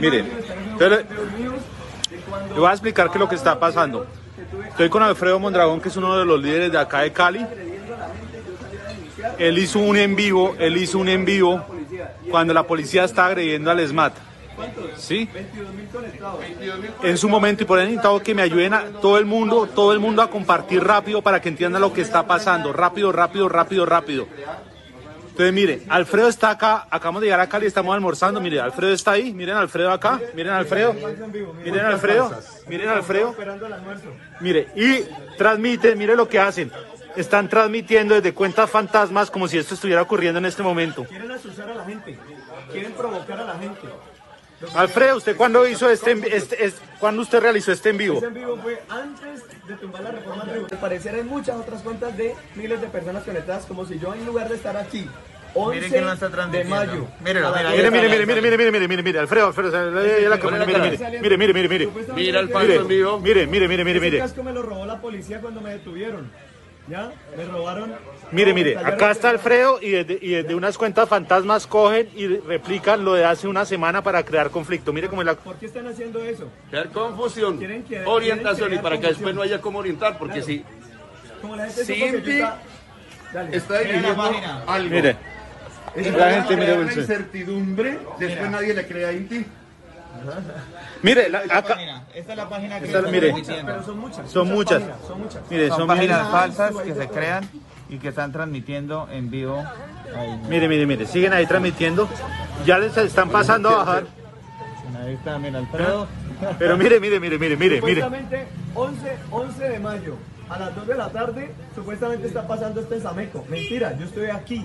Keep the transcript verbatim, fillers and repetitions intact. Miren, entonces, les voy a explicar qué es lo que está pasando. Estoy con Alfredo Mondragón, que es uno de los líderes de acá de Cali. Él hizo un en vivo, él hizo un en vivo cuando la policía está agrediendo al ESMAD. ¿Sí? En su momento, y por ahí necesitado que me ayuden a todo el mundo, todo el mundo a compartir rápido para que entiendan lo que está pasando. Rápido, rápido, rápido, rápido. Entonces, mire, Alfredo está acá, acabamos de llegar a Cali, estamos almorzando, mire, Alfredo está ahí, miren Alfredo acá, miren Alfredo, miren Alfredo, miren Alfredo, mire, y transmiten, mire lo que hacen, están transmitiendo desde cuentas fantasmas como si esto estuviera ocurriendo en este momento. Quieren asustar a la gente, quieren provocar a la gente. Alfredo, ¿usted cuándo hizo este, este, este cuándo usted realizó este en vivo? Este en vivo fue antes de tumbar la reforma tributaria. Al parecer hay muchas otras cuentas de miles de personas conectadas, como si yo en lugar de estar aquí, once de mayo. Mire, mire, mire, mire, mire, mire, mire, mire, mire, Alfredo, Alfredo, mire, mire, mire, mire, mira el paso en vivo, mire, mire, mire, mire, mire. Ese casco me lo robó la policía cuando me detuvieron. ¿Ya? Me robaron. Mire, mire, acá está Alfredo y desde, y desde unas cuentas fantasmas cogen y replican lo de hace una semana para crear conflicto. Mire cómo es la... ¿Por qué están haciendo eso? Crear confusión, quieren, quieren, orientación quieren y para confusión. Que después no haya cómo orientar, porque claro. si... Como la gente si Inti está, está dirigiendo algo. Mire, es la gente mire la incertidumbre, después mira. Nadie le cree a Inti. Mire, la, acá, esta es la página que esta, mire, muchas, pero son muchas, son muchas, muchas, páginas, son, muchas. Mire, son, son páginas miles. falsas que se crean y que están transmitiendo en vivo. Ahí, mire, mire, mire, siguen ahí transmitiendo, ya les están pasando a bajar. Ahí está, mira, Alfredo. Pero, pero mire, mire, mire, mire, mire, mire. Supuestamente once de mayo a las dos de la tarde, supuestamente está pasando este sameco. Mentira, yo estoy aquí.